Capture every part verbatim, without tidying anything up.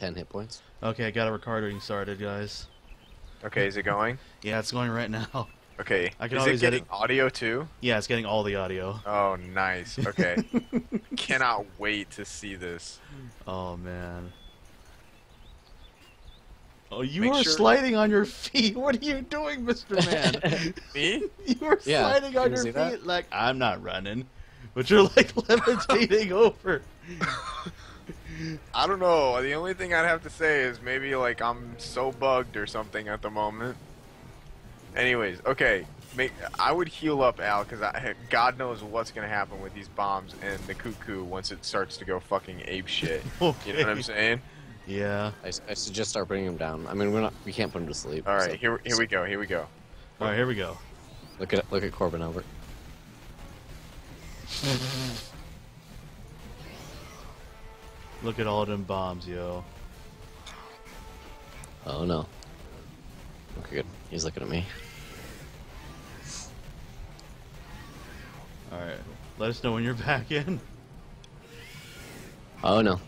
ten hit points. Okay, I got a recording started, guys. Okay, is it going? Yeah, it's going right now. Okay. I can is it getting edit... audio too? Yeah, it's getting all the audio. Oh, nice. Okay. Cannot wait to see this. Oh, man. Oh, you Make are sure... sliding on your feet. What are you doing, Mister Man? Me? You are yeah. sliding on your feet that? like I'm not running, but you're like levitating over. I don't know. The only thing I'd have to say is maybe like I'm so bugged or something at the moment. Anyways, okay. Make, I would heal up, Al, because God knows what's going to happen with these bombs and the cuckoo once it starts to go fucking ape shit. Okay. You know what I'm saying? Yeah. I, I suggest start bringing them down. I mean, we're not, we can't put them to sleep. All right, so. here here we go. Here we go. All right, here we go. Look at look at Corbin over. Look at all them bombs, yo. Oh no. Okay, good. He's looking at me. All right. Let us know when you're back in. Oh no.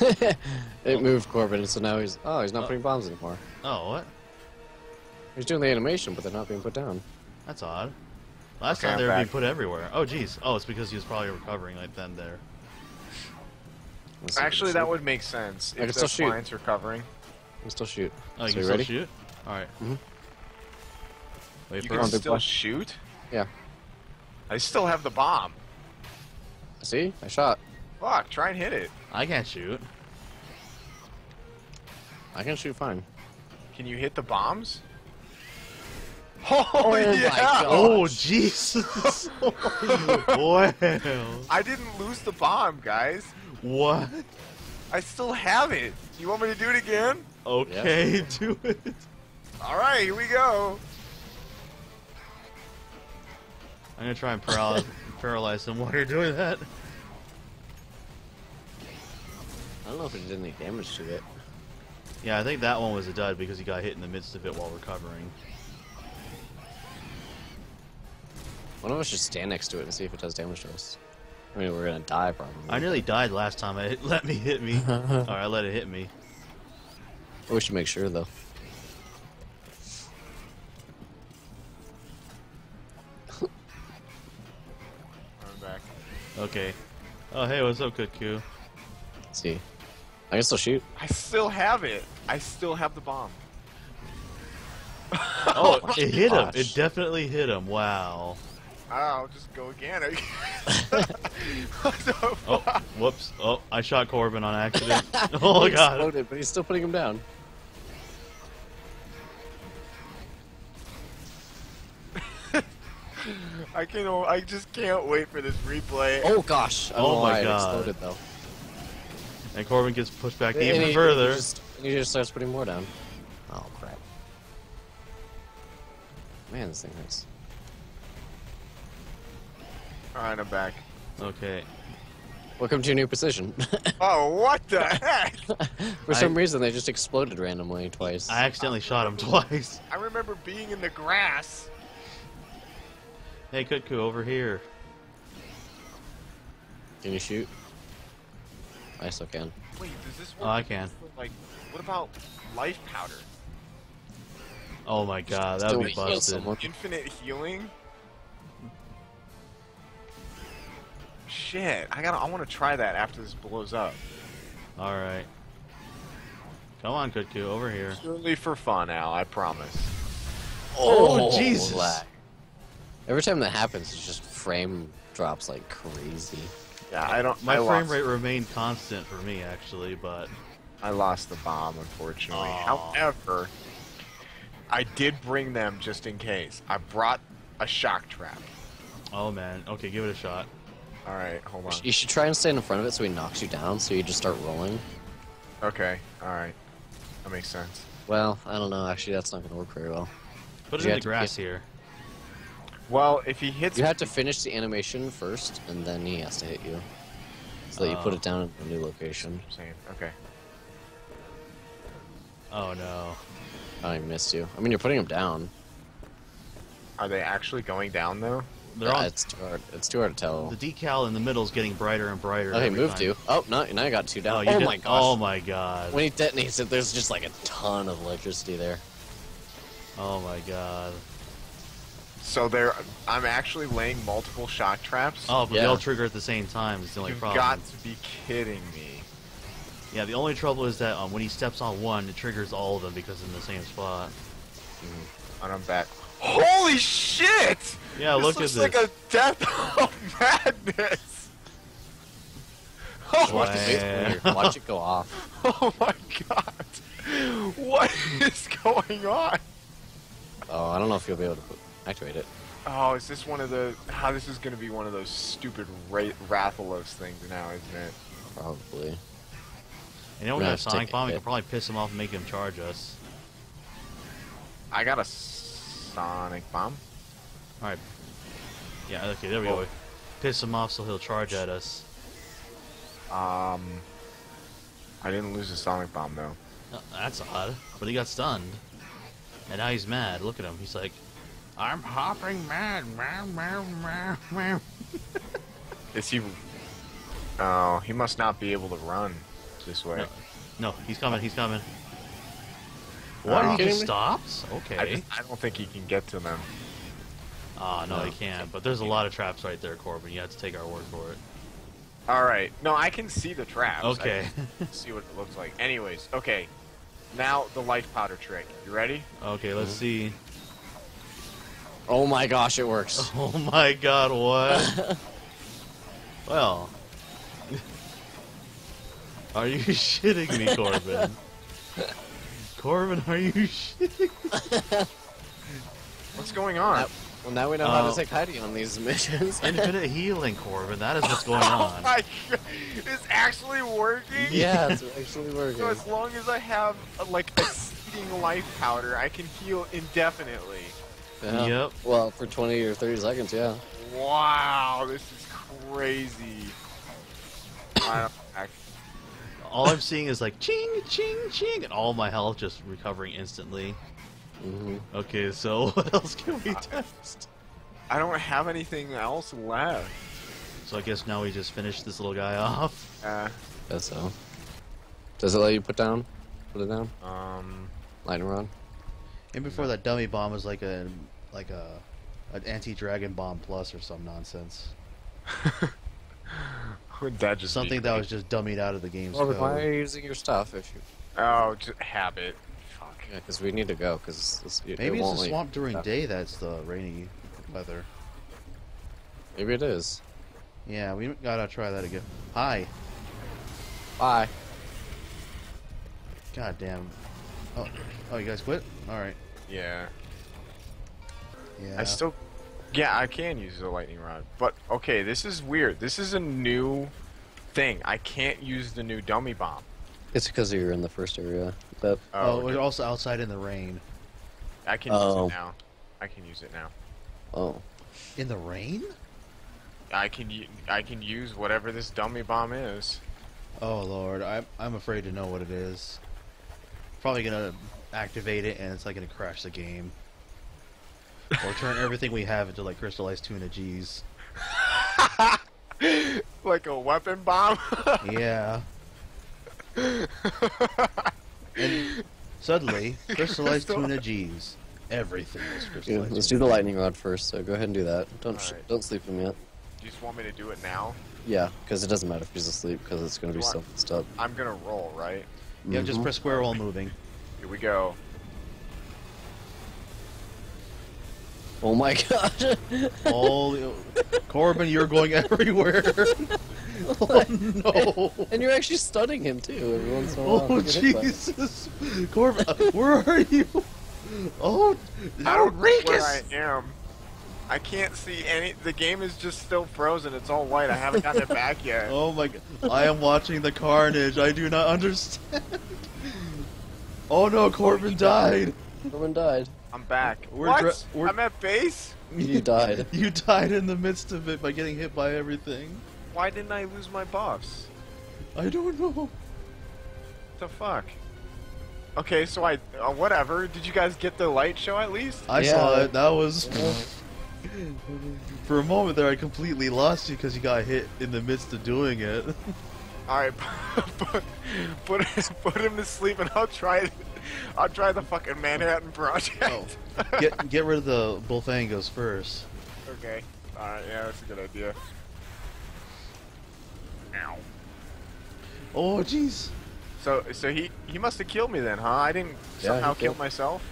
it oh. moved Corbin, so now he's oh he's not oh. putting bombs anymore. Oh what? He's doing the animation, but they're not being put down. That's odd. Last okay, time they were being put everywhere. Oh geez. Oh, it's because he was probably recovering like then there. Actually, that would make sense. I if the client's recovering, I can still shoot. Oh, you so can you still ready? shoot. All right. Mm-hmm. Wait, you can still shoot. Yeah. I still have the bomb. See, I shot. Fuck, try and hit it. I can't shoot. I can shoot fine. Can you hit the bombs? Oh, oh yeah! Oh, Jesus! Wow. I didn't lose the bomb, guys. What? I still have it. You want me to do it again? Okay, yeah. do it. Alright, here we go. I'm gonna try and paralyze, paralyze him while you're doing that. I don't know if it did any damage to it. Yeah, I think that one was a dud because he got hit in the midst of it while recovering. One of us should stand next to it and see if it does damage to us. I mean, we're gonna die probably. I nearly died last time I hit, let me hit me. Or I let it hit me. We should make sure though. I'm back. Okay. Oh hey, what's up, Cuckoo? Let's see. I can still shoot. I still have it. I still have the bomb. Oh, oh it hit gosh. him. It definitely hit him. Wow. I'll just go again. What the fuck? Oh, whoops. Oh, I shot Corbin on accident. Oh, he God. Exploded, but he's still putting him down. I can. I just can't wait for this replay. Oh, gosh. I don't oh, know my why God. It exploded, though. And Corbin gets pushed back and even he, further. He just, he just starts putting more down. Oh, crap. Man, this thing hurts. Alright, I'm back. Okay. Welcome to your new position. Oh, what the heck? For some I, reason, they just exploded randomly twice. I accidentally I, shot him twice. I remember being in the grass. Hey, Cuckoo, over here. Can you shoot? I still can. Wait, does this work? Oh, I can. Like, what about life powder? Oh my God, that would be busted. Infinite healing? Shit, I gotta. I want to try that after this blows up. All right. Come on, Cuckoo, over here. Purely for fun, Al. I promise. Oh, oh Jesus! Black. Every time that happens, it's just frame drops like crazy. Yeah, I don't. My I frame lost. rate remained constant for me actually, but I lost the bomb unfortunately. Aww. However, I did bring them just in case. I brought a shock trap. Oh man. Okay, give it a shot. All right, hold on. You should try and stand in front of it so he knocks you down, so you just start rolling. Okay. All right. That makes sense. Well, I don't know. Actually, that's not gonna work very well. Put it in the grass here. Well, if he hits... You have to finish the animation first, and then he has to hit you. So that uh, you put it down in a new location. Same. Okay. Oh, no. I missed you. I mean, you're putting them down. Are they actually going down, though? They're nah, on... It's too hard. It's too hard to tell. The decal in the middle is getting brighter and brighter. Oh, he moved time. you. Oh no, now I got two down. Oh, oh my gosh. Oh my god. When he detonates it, there's just like a ton of electricity there. Oh my god. So there, I'm actually laying multiple shock traps. Oh, but yeah. They all trigger at the same time. It's the only You've problem. You've got to be kidding me. Yeah, the only trouble is that um, when he steps on one, it triggers all of them because in the same spot. Mm. And I'm back. Holy shit! Yeah, this look at this. This looks like a death of madness. Oh watch, it watch it go off. Oh my god! What is going on? Oh, I don't know if you'll be able to activate it. Oh, is this one of the? How this is going to be one of those stupid Rathalos things now, isn't it? Probably. And then we got Sonic Bomb. We can probably piss him off and make him charge us. I got a Sonic Bomb. Alright. Yeah, okay, there we oh. go. Piss him off so he'll charge at us. Um... I didn't lose a Sonic Bomb, though. No, that's odd. But he got stunned. And now he's mad. Look at him. He's like, I'm hopping mad. Is he... Oh, he must not be able to run this way. No, no he's coming. He's coming. What? Uh, he just stops? Okay. I, just, I don't think he can get to them. Ah, oh, no, no, he can't. But there's a lot of traps right there, Corbin. You have to take our word for it. All right. No, I can see the traps. Okay. I can see what it looks like. Anyways, okay. Now the life powder trick. You ready? Okay, let's see. Oh my gosh, it works. Oh my god, what? Well. Are you shitting me, Corbin? Corbin, are you shitting? What's going on? Now, well, now we know uh, how to take Heidi on these missions. Infinite healing, Corbin. That is what's going on. Oh my god. It's actually working? Yeah, it's actually working. So as long as I have, a, like, a stinking life powder, I can heal indefinitely. Yeah. Yep. Well, for twenty or thirty seconds, yeah. Wow, this is crazy. I don't All I'm seeing is like ching, ching, ching, and all my health just recovering instantly. Mm-hmm. Okay, so what else can we test? I don't have anything else left. So I guess now we just finish this little guy off. Uh, guess so. Does it let you put down? Put it down? Um, lightning rod. And before that dummy bomb was like a like a an anti-dragon bomb plus or some nonsense. That just something that was just dummied out of the game's code. Well, why are you using your stuff if you... Oh, just habit. Fuck. Yeah, because we need to go, because... It, Maybe it it's the swamp during happen. day that's the rainy weather. Maybe it is. Yeah, we gotta try that again. Hi. Bye. God damn. Oh, oh you guys quit? Alright. Yeah. Yeah. I still... Yeah, I can use the lightning rod, but okay, this is weird. This is a new thing. I can't use the new dummy bomb. It's because you're in the first area. But... Oh, we're also outside in the rain. I can oh. use it now. I can use it now. Oh. In the rain? I can I can use whatever this dummy bomb is. Oh lord, I'm I'm afraid to know what it is. Probably gonna activate it, and it's like gonna crash the game. Or turn everything we have into, like, crystallized tuna G's. Like a weapon bomb? Yeah. And suddenly, crystallized tuna G's. Everything is crystallized. Dude, let's do the lightning rod first, so go ahead and do that. Don't right. sh don't sleep him yet. You just want me to do it now? Yeah, because it doesn't matter if he's asleep, because it's going to be so fucked up. I'm going to roll, right? Yeah, mm-hmm. Just press square while moving. Here we go. Oh my god! Holy... Corbin, you're going everywhere! Oh no! And, and you're actually stunning him too, every once in a while. Oh Jesus! Corbin, where are you? Oh, outrageous! I am. I can't see any... The game is just still frozen, it's all white, I haven't gotten it back yet. Oh my god, I am watching the carnage, I do not understand! Oh no, Corbin died! Corbin died. I'm back. We're what? We're I'm at base? You died. You died in the midst of it by getting hit by everything. Why didn't I lose my buffs? I don't know. What the fuck? Okay, so I... Uh, whatever. Did you guys get the light show at least? I yeah. saw it. That was... For a moment there, I completely lost you because you got hit in the midst of doing it. Alright, put, put, put him to sleep and I'll try I'll try the fucking Manhattan Project. Oh. Get get rid of the Bullfangos first. Okay. Alright, yeah, that's a good idea. Ow. Oh, jeez. So so he, he must have killed me then, huh? I didn't yeah, somehow kill myself?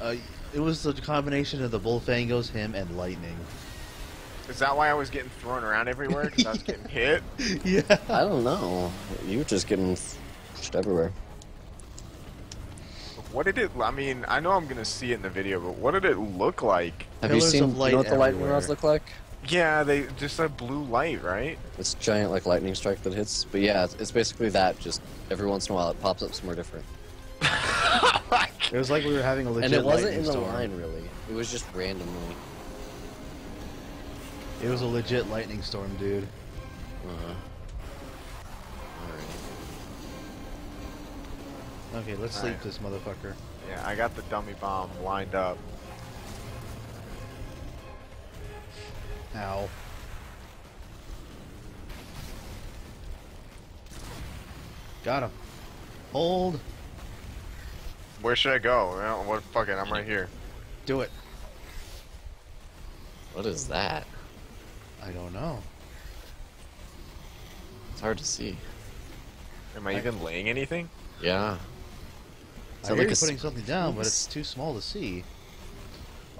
Uh, it was the combination of the Bullfangos, him, and Lightning. Is that why I was getting thrown around everywhere? Because I was getting hit? Yeah. I don't know. You were just getting pushed everywhere. What did it... I mean, I know I'm going to see it in the video, but what did it look like? Have Pillars you seen... You know what the lightning rods look like? Yeah, they... Just a blue light, right? It's giant, like, lightning strike that hits. But yeah, it's, it's basically that. Just every once in a while it pops up somewhere different. It was like we were having a legit lightning storm. And it wasn't in the storm. line, really. It was just randomly. It was a legit lightning storm, dude. Uh-huh. Alright. Okay, let's All sleep right. this motherfucker. Yeah, I got the dummy bomb lined up. Ow. Got him. Hold. Where should I go? Well, what fucking? I'm right here. Do it. What is that? I don't know. It's hard to see. Am I, I even laying anything? Yeah. I hear you putting something down, but it's too small to see.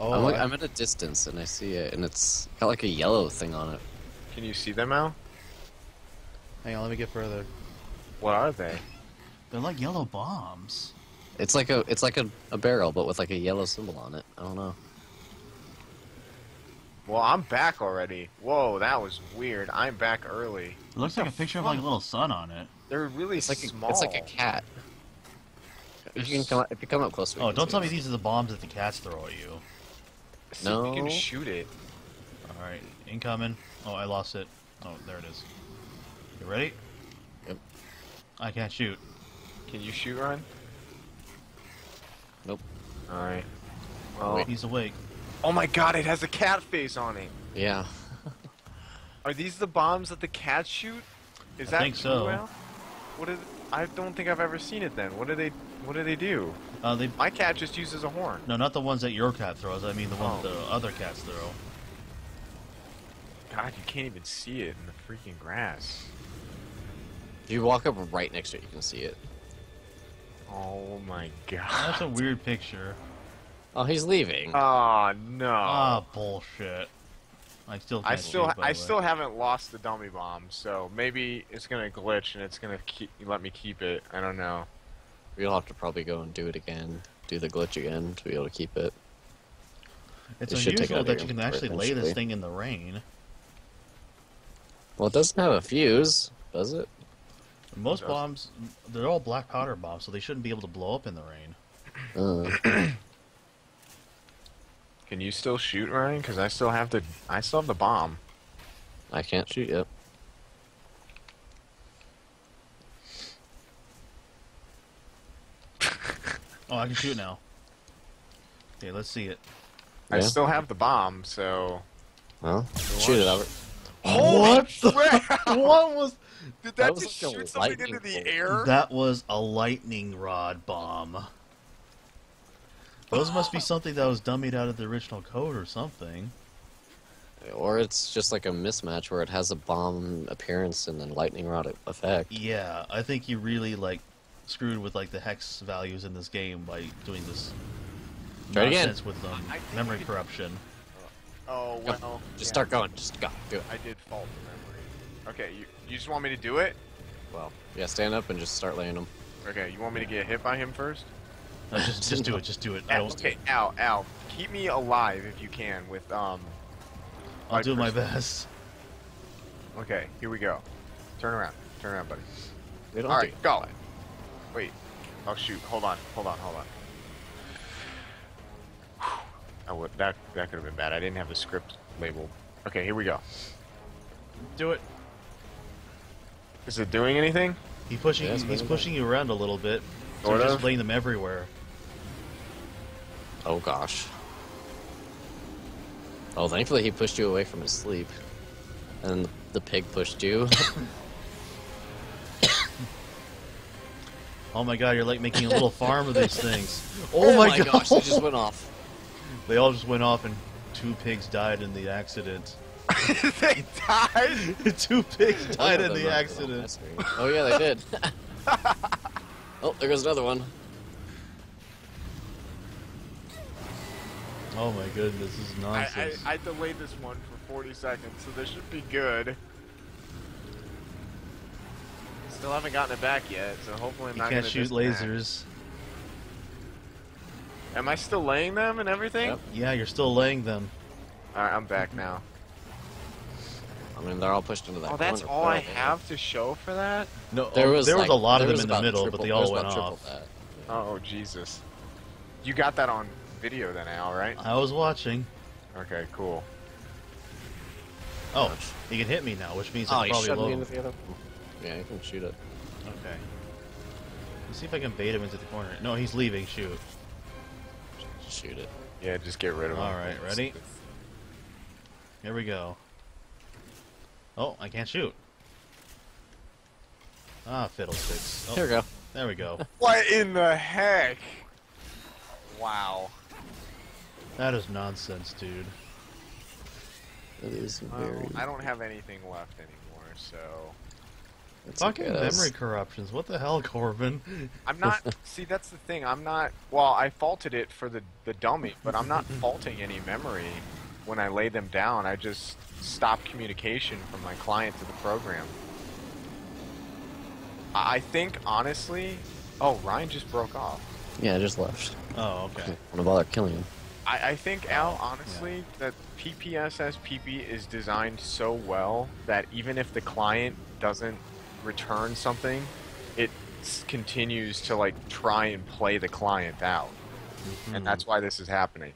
Oh, I'm, like, I'm at a distance and I see it, and it's got like a yellow thing on it. Can you see them, Al? Hang on, let me get further. What are they? They're like yellow bombs. It's like a it's like a, a barrel, but with like a yellow symbol on it. I don't know. Well, I'm back already. Whoa, that was weird. I'm back early. It looks like a picture of like a little sun on it. They're really it's like small. A, it's like a cat. If you can come up, if you come up close. Oh, don't tell me these are the bombs that the cats throw at you. See no. If you can shoot it. All right, incoming. Oh, I lost it. Oh, there it is. You ready? Yep. I can't shoot. Can you shoot, Ryan? Nope. All right. Well, wait, he's awake. Oh my god, it has a cat face on it! Yeah. Are these the bombs that the cats shoot? Is I that think so. Well? What is, I don't think I've ever seen it then. What do they What do they do? Uh, they, my cat just uses a horn. No, not the ones that your cat throws. I mean the ones oh. the other cats throw. God, you can't even see it in the freaking grass. If you walk up right next to it, you can see it. Oh my god. That's a weird picture. Oh, he's leaving. Oh, no. Ah, oh, bullshit. I still can't I still leave, by I the way. still haven't lost the dummy bomb, so maybe it's going to glitch and it's going to keep let me keep it. I don't know. We'll have to probably go and do it again. Do the glitch again to be able to keep it. It's it unusual that you can actually lay this thing in the rain. Well, it doesn't have a fuse, does it? Most it bombs, they're all black powder bombs, so they shouldn't be able to blow up in the rain. Uh. Can you still shoot, Ryan? Because I still have the I still have the bomb. I can't shoot yet. Oh, I can shoot now. Okay, let's see it. I yeah. still have the bomb, so. Well, shoot it, Albert. Oh, what the? What was? Did that, that was just like shoot something into the bolt. air? That was a lightning rod bomb. Those must be something that was dummied out of the original code or something. Or it's just like a mismatch where it has a bomb appearance and then lightning rod effect. Yeah, I think you really like screwed with like the hex values in this game by doing this Try nonsense again. with um, memory corruption. Oh, well. Go. Just yeah. start going. Just go. Do it. I did fault the memory. Okay, you, you just want me to do it? Well, yeah, stand up and just start laying them. Okay, you want me to get hit by him first? No, just, just do it, just do it. I don't... Okay, Al, Al, keep me alive if you can with, um... I'll do my best. Okay, here we go. Turn around. Turn around, buddy. Alright, go. Wait. Oh, shoot. Hold on, hold on, hold on. I would, that that could have been bad. I didn't have the script labeled. Okay, here we go. Do it. Is it doing anything? He pushing, yeah, he's pushing you around a little bit. So or just laying them everywhere. Oh gosh. Oh, thankfully he pushed you away from his sleep. And the pig pushed you. Oh my god, you're like making a little farm of these things. Oh, oh my, my gosh, they just went off. They all just went off and two pigs died in the accident. They died? Two pigs died in the accident. Oh yeah, they did. Oh, there goes another one. Oh my goodness, this is nonsense. I, I, I delayed this one for forty seconds, so this should be good. Still haven't gotten it back yet, so hopefully I'm not gonna shoot lasers. Am I still laying them and everything? Yep. Yeah, you're still laying them. Alright, I'm back now. I mean, they're all pushed into that. Oh, that's all I have to show for that? No, there was a lot of them in the middle, but they all went off. Oh, Jesus. You got that on video then, Al, right? I was watching. Okay, cool. Oh, he can hit me now, which means it's probably low. Yeah, you can shoot it. Okay. Let's see if I can bait him into the corner. No, he's leaving. Shoot. Just shoot it. Yeah, just get rid of him. Alright, ready? Here we go. Oh, I can't shoot. Ah, fiddlesticks. Oh, there we go. There we go. What in the heck? Wow. That is nonsense, dude. That is very... Um, I don't have anything left anymore, so... It's fucking memory corruptions. What the hell, Corbin? I'm not... See, that's the thing. I'm not... Well, I faulted it for the, the dummy, but I'm not faulting any memory when I lay them down. I just stopped communication from my client to the program. I think, honestly... Oh, Ryan just broke off. Yeah, I just left. Oh, okay. I don't want to bother killing him. I, I think, Al, honestly, yeah. that P P S S P P is designed so well that even if the client doesn't return something, it continues to like try and play the client out, mm-hmm. and that's why this is happening.